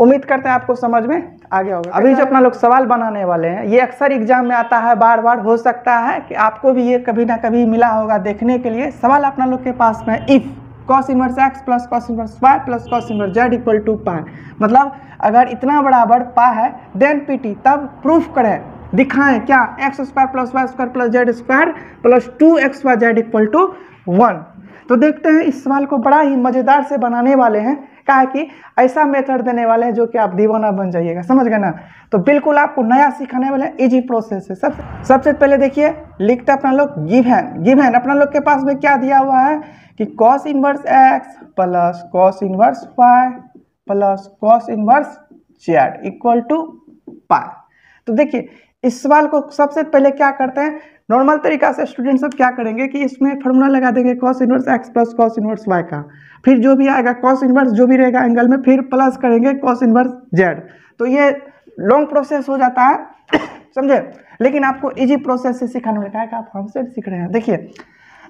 उम्मीद करते हैं आपको समझ में आ गया होगा। अभी जो अपना लोग सवाल बनाने वाले हैं, ये अक्सर एग्जाम में आता है बार बार, हो सकता है कि आपको भी ये कभी ना कभी मिला होगा देखने के लिए। सवाल अपना लोग के पास में if cos inverse x plus cos inverse y plus cos inverse z equal to pi, मतलब अगर इतना बराबर पा है देन पी टी, तब प्रूफ करें, दिखाएं क्या x square plus y square plus z square plus 2xyz equal to 1। तो देखते हैं इस सवाल को बड़ा ही मज़ेदार से बनाने वाले हैं। कहा कि ऐसा मेथड देने वाले हैं जो कि आप दीवाना बन जाइएगा, समझ गए ना। तो बिल्कुल आपको नया सिखाने वाले हैं, इजी प्रोसेस है। सबसे पहले देखिए लिखते अपना लोग गिवन। अपना लोग के पास में क्या दिया हुआ है कि cos inverse x plus cos inverse y plus cos inverse z equal to pi. तो देखिए इस सवाल को सबसे पहले क्या करते हैं, नॉर्मल तरीका से स्टूडेंट सब क्या करेंगे कि इसमें फॉर्मूला लगा देंगे cos inverse x plus cos inverse y का, फिर जो भी आएगा कॉस इनवर्स जो भी रहेगा एंगल में, फिर प्लस करेंगे कॉस इनवर्स जेड। तो ये लॉन्ग प्रोसेस हो जाता है, समझे, लेकिन आपको इजी प्रोसेस से सिखाने वाला है, आप हमसे सीख रहे हैं। देखिए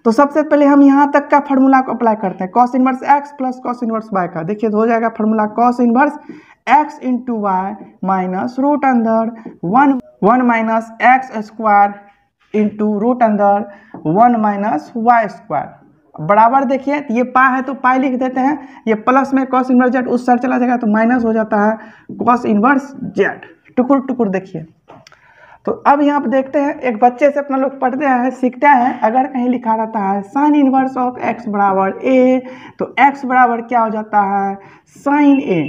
तो सबसे पहले हम यहाँ तक का फॉर्मूला को अप्लाई करते हैं cos inverse x plus cos inverse y का। देखिए तो हो जाएगा formula cos inverse x into y minus root अंदर one minus x square into root अंदर वन माइनस वाई स्क्वायर बराबर। देखिए ये पा है तो पाई लिख देते हैं, ये प्लस में कॉस इनवर्स जेड उस साइड चला जाएगा तो माइनस हो जाता है कॉस इनवर्स जेड टुकुर टुकुर। देखिए तो अब यहाँ पर देखते हैं, एक बच्चे से अपना लोग पढ़ते हैं सीखते हैं, अगर कहीं लिखा रहता है साइन इनवर्स ऑफ एक्स बराबर ए, तो एक्स बराबर क्या हो जाता है साइन ए,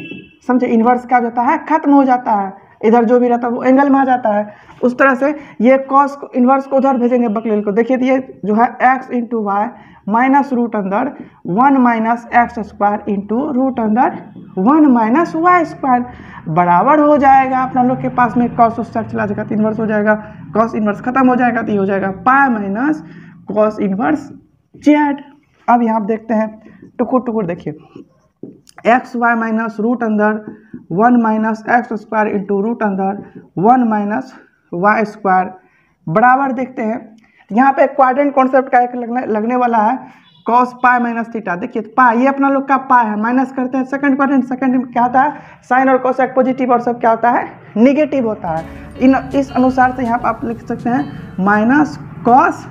समझे, इनवर्स क्या हो जाता है खत्म हो जाता है, इधर जो भी रहता है वो एंगल में आ जाता है। उस तरह से ये कॉस इनवर्स को उधर भेजेंगे बकलेल को। देखिए ये जो है x into y minus root अंदर one minus x square into root अंदर वन माइनस वाई स्क्वायर बराबर हो जाएगा अपना लोग के पास में कॉस उस साइड चला जाएगा तो इनवर्स हो जाएगा, कॉस इनवर्स खत्म हो जाएगा तो ये हो जाएगा pi minus cos inverse z. अब यहाँ देखते हैं टुकुर टुकुर। देखिए एक्स वाई माइनस रूट अंदर one minus x square into root अंदर वन माइनस वाई स्क्वायर बराबर। देखते हैं यहाँ पे क्वाड्रेंट कॉन्सेप्ट का एक लगने वाला है कॉस पाई माइनस थीटा। देखिए पाई ये अपना लोग का पाई है, माइनस करते हैं सेकंड क्वाड्रेंट, सेकंड में क्या होता है साइन और कॉस एक पॉजिटिव और सब क्या होता है निगेटिव होता है। इन इस अनुसार से यहाँ पर आप लिख सकते हैं माइनस कॉस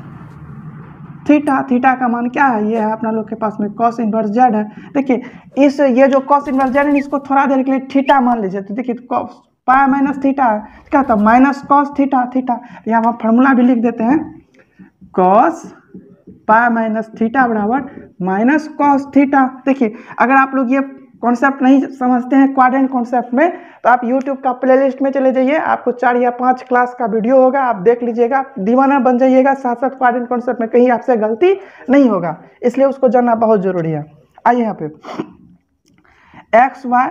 थीटा, थीटा का मान क्या है, ये है अपना लोग के पास में कॉस इनवर्स जेड है। देखिए इस ये जो कॉस इनवर्स जेड है इसको थोड़ा देर के लिए थीटा मान लीजिए, तो देखिए कॉस पाई माइनस थीटा है क्या होता है माइनस कॉस थीटा थीटा। यहाँ हम फॉर्मूला भी लिख देते हैं कॉस पाई माइनस थीटा बराबर माइनस कॉस थीटा। देखिए अगर आप लोग ये कॉन्सेप्ट नहीं समझते हैं क्वाड्रेंट कॉन्सेप्ट में, तो आप YouTube का प्लेलिस्ट में चले जाइए, आपको 4 या 5 क्लास का वीडियो होगा, आप देख लीजिएगा, दीवाना बन जाइएगा, साथ क्वाड्रेंट कॉन्सेप्ट में कहीं आपसे गलती नहीं होगा, इसलिए उसको जानना बहुत ज़रूरी है। आइए यहाँ पे एक्स वाई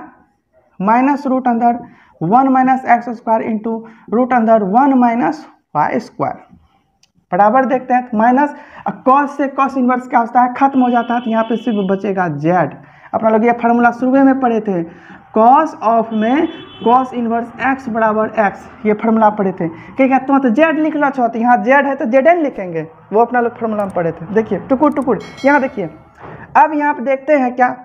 माइनस रूट अंदर one minus x square into root अंदर वन माइनस वाई स्क्वायर बराबर। देखते हैं तो माइनस कॉस से कॉस इनवर्स क्या होता है खत्म हो जाता है, तो यहाँ पे सिर्फ बचेगा जेड। अपना लोग ये फार्मूला शुरू में पढ़े थे कॉस ऑफ में कॉस इनवर्स एक्स बराबर एक्स, ये फार्मूला पढ़े थे क्या क्या, तुम तो जेड लिखना चाहते, यहाँ जेड है तो जेड एन लिखेंगे, वो अपना लोग फार्मूला में पढ़े थे। देखिए टुकुर टुकुर यहाँ देखिए। अब यहाँ पे देखते हैं क्या,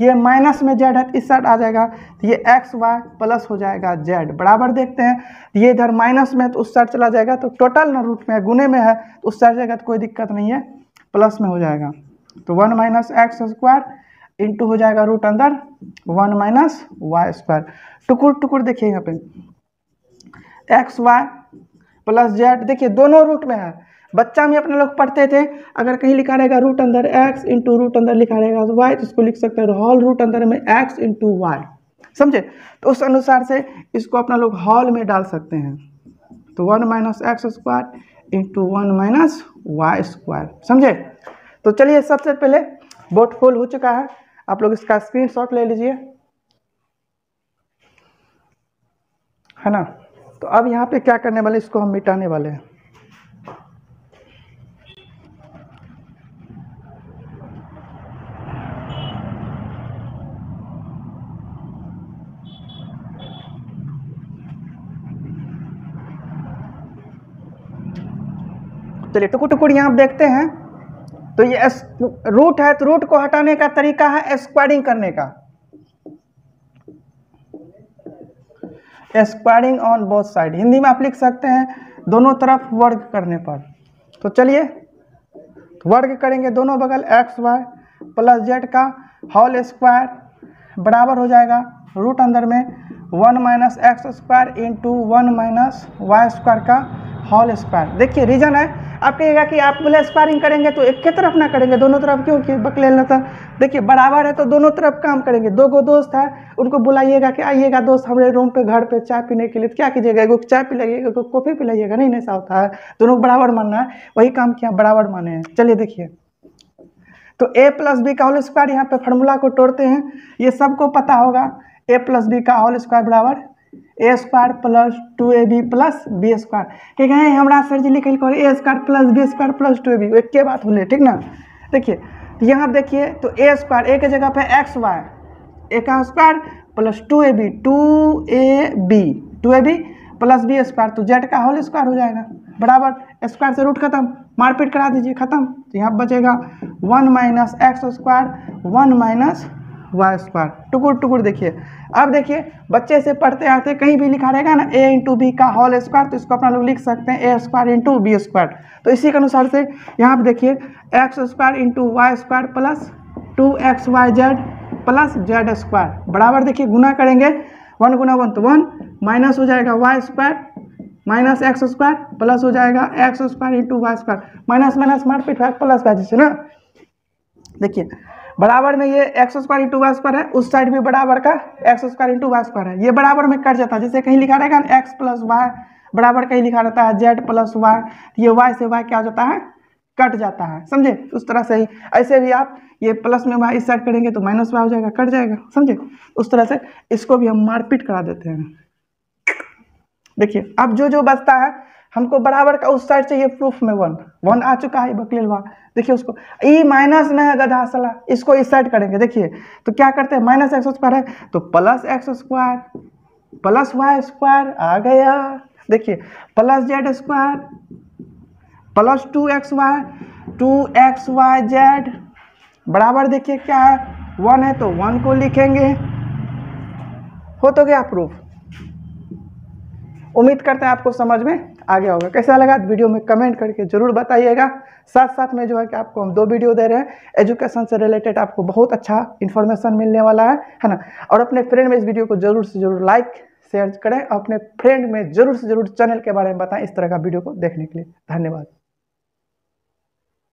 ये माइनस में जेड है इस साइड आ जाएगा तो ये एक्स वाई प्लस हो जाएगा जेड बराबर। देखते हैं ये इधर माइनस में तो उस साइड चला जाएगा, तो टोटल ना रूट में गुने में है तो उस साइड जाएगा तो कोई दिक्कत नहीं है, प्लस में हो जाएगा तो one minus x square into हो जाएगा रूट अंदर वन माइनस वाई स्क्वायर टुकुर टुकुर। देखिए यहाँ पे एक्स वाई प्लस जेड, देखिए दोनों रूट में है, बच्चा में अपने लोग पढ़ते थे अगर कहीं लिखा रहेगा रूट अंदर एक्स इंटू रूट अंदर लिखा रहेगा तो वाई, तो इसको लिख सकते हैं हॉल रूट अंदर में एक्स इंटू वाई, समझे, तो उस अनुसार से इसको अपना लोग हॉल में डाल सकते हैं तो one minus x square into one minus y square, समझे। तो चलिए सबसे पहले बोर्ड फुल हो चुका है, आप लोग इसका स्क्रीनशॉट ले लीजिए, है ना। तो अब यहाँ पे क्या करने वाले, इसको हम मिटाने वाले हैं। चलिए टुकुर टुकुर यहाँ आप देखते हैं तो ये रूट है तो रूट को हटाने का तरीका है स्क्वायरिंग करने का। Squaring on both side, Hindi में आप लिख सकते हैं दोनों तरफ वर्ग करने पर। तो चलिए वर्ग करेंगे, दोनों बगल एक्स वाई प्लस जेड का होल स्क्वायर बराबर हो जाएगा रूट अंदर में one minus x square into one minus y square का होल स्क्वायर। देखिए रीजन है, आप कहिएगा कि आप बोले स्क्वायरिंग करेंगे तो एक के तरफ ना करेंगे दोनों तरफ, क्योंकि बकले लेता। देखिए बराबर है तो दोनों तरफ काम करेंगे। दो गो दोस्त है, उनको बुलाइएगा कि आइएगा दोस्त हमारे रूम पे घर पे चाय पीने के लिए, क्या कीजिएगा, एगो चाय पिलाइएगा एगो कॉफ़ी पिलाइएगा, नहीं ऐसा होता है, दोनों को बराबर मानना है, वही काम किया बराबर माने हैं। चलिए देखिए तो ए प्लस बी का होल स्क्वायर, यहाँ पर फार्मूला को तोड़ते हैं, ये सबको पता होगा ए प्लस बी का होल स्क्वायर बराबर ए square plus two A B plus B square. ठीक है, हमारा सर जी लिख लिखो ए square plus B square plus two A B, एक के बात होने। ठीक ना, देखिए यहाँ देखिए तो ए स्क्वायर ए के जगह पे एक्स वाई ए का square plus two A B plus B square, तो जेड का होल स्क्वायर हो जाएगा बराबर स्क्वायर से रूट खत्म, मारपीट करा दीजिए खत्म। तो यहाँ बचेगा one minus x square one minus y square, टुकुर टुकुर। देखिए अब देखिए बच्चे से पढ़ते आते कहीं भी लिखा रहेगा ना ए इंटू बी का होल स्क्वायर, तो इसको अपना लोग लिख सकते हैं ए स्क्वायर इंटू बी स्क्वायर। तो इसी के अनुसार से यहाँ पर देखिए x square into y square plus two x y z plus z square बराबर, देखिए गुना करेंगे वन गुना वन तो वन, माइनस हो जाएगा y square minus x square plus हो जाएगा x square into y square, minus minus मारपीट प्लस का जैसे ना। देखिए बराबर में ये x square into y square है, उस साइड भी बराबर का x square into y square है, ये बराबर में कट जाता है। जैसे कहीं लिखा रहेगा ना एक्स प्लस वाई बराबर कहीं लिखा रहता है जेड प्लस वाई, ये वाई से वाई क्या हो जाता है, कट जाता है, समझे। उस तरह से ही ऐसे भी आप ये प्लस में वाई इस साइड करेंगे तो माइनस वाई हो जाएगा, कट जाएगा, समझे। उस तरह से इसको भी हम मारपीट करा देते हैं। देखिए अब जो जो बचता है हमको बराबर का उस साइड चाहिए, प्रूफ में वन वन आ चुका है बकलेल वाह। देखिए उसको ई माइनस में है गधा सला, इसको इस साइड करेंगे। देखिए तो क्या करते हैं, माइनस एक्स स्क्वायर है तो plus x square plus y square आ गया, देखिए plus z square plus two x y z बराबर, देखिए क्या है वन है तो वन को लिखेंगे। हो तो गया प्रूफ, उम्मीद करते हैं आपको समझ में आ गया होगा। कैसा लगा वीडियो में कमेंट करके ज़रूर बताइएगा। साथ साथ में जो है कि आपको हम दो वीडियो दे रहे हैं, एजुकेशन से रिलेटेड आपको बहुत अच्छा इन्फॉर्मेशन मिलने वाला है ना। और अपने फ्रेंड में इस वीडियो को ज़रूर से ज़रूर लाइक शेयर करें, और अपने फ्रेंड में ज़रूर से ज़रूर चैनल के बारे में बताएं। इस तरह का वीडियो को देखने के लिए धन्यवाद।